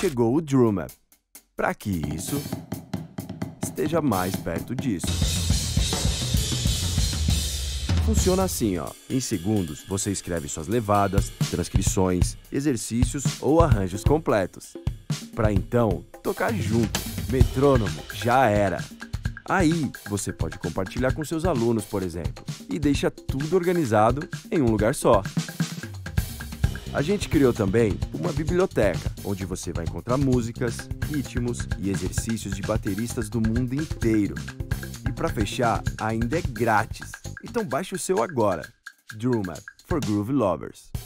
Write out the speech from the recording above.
Chegou o Drumap. Para que isso esteja mais perto disso. Funciona assim, ó. Em segundos, você escreve suas levadas, transcrições, exercícios ou arranjos completos. Para então tocar junto. Metrônomo, já era. Aí, você pode compartilhar com seus alunos, por exemplo, e deixa tudo organizado em um lugar só. A gente criou também uma biblioteca, onde você vai encontrar músicas, ritmos e exercícios de bateristas do mundo inteiro. E para fechar, ainda é grátis. Então baixe o seu agora. Drumap for Groove Lovers.